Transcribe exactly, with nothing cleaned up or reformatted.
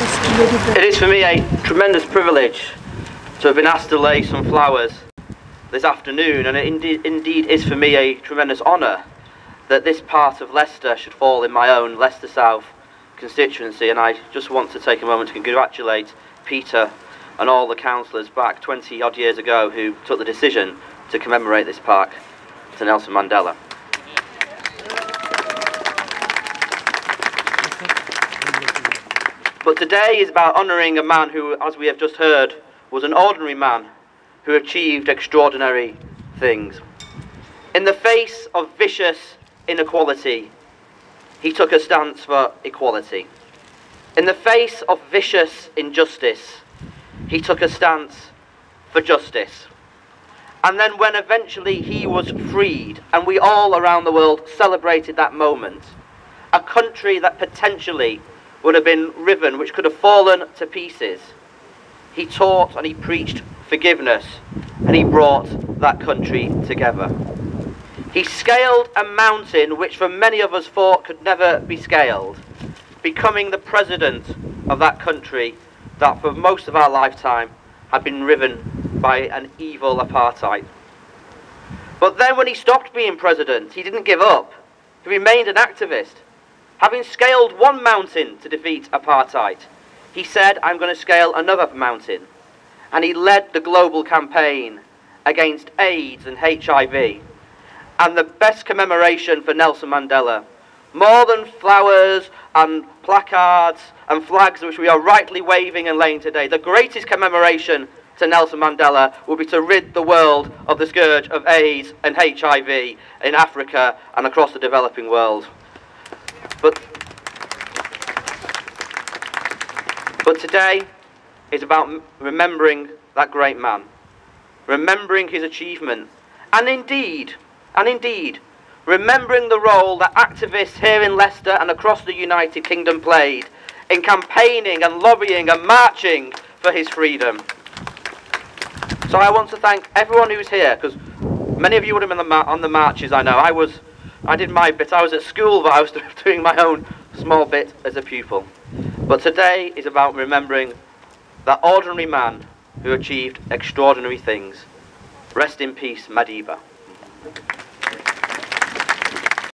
It is for me a tremendous privilege to have been asked to lay some flowers this afternoon, and it indeed, indeed is for me a tremendous honour that this part of Leicester should fall in my own Leicester South constituency. And I just want to take a moment to congratulate Peter and all the councillors back twenty odd years ago who took the decision to commemorate this park to Nelson Mandela. But today is about honouring a man who, as we have just heard, was an ordinary man who achieved extraordinary things. In the face of vicious inequality, he took a stance for equality. In the face of vicious injustice, he took a stance for justice. And then when eventually he was freed, and we all around the world celebrated that moment, a country that potentially would have been riven, which could have fallen to pieces, he taught and he preached forgiveness, and he brought that country together. He scaled a mountain which for many of us thought could never be scaled, becoming the president of that country that for most of our lifetime had been riven by an evil apartheid. But then when he stopped being president, he didn't give up. He remained an activist. Having scaled one mountain to defeat apartheid, he said, "I'm going to scale another mountain." And he led the global campaign against AIDS and H I V. And the best commemoration for Nelson Mandela, more than flowers and placards and flags which we are rightly waving and laying today, the greatest commemoration to Nelson Mandela will be to rid the world of the scourge of AIDS and H I V in Africa and across the developing world. But, but today is about remembering that great man, remembering his achievement, and indeed, and indeed, remembering the role that activists here in Leicester and across the United Kingdom played in campaigning and lobbying and marching for his freedom. So I want to thank everyone who's here, because many of you would have been on the, mar on the marches, I know. I was I did my bit. I was at school, but I was doing my own small bit as a pupil. But today is about remembering that ordinary man who achieved extraordinary things. Rest in peace, Madiba.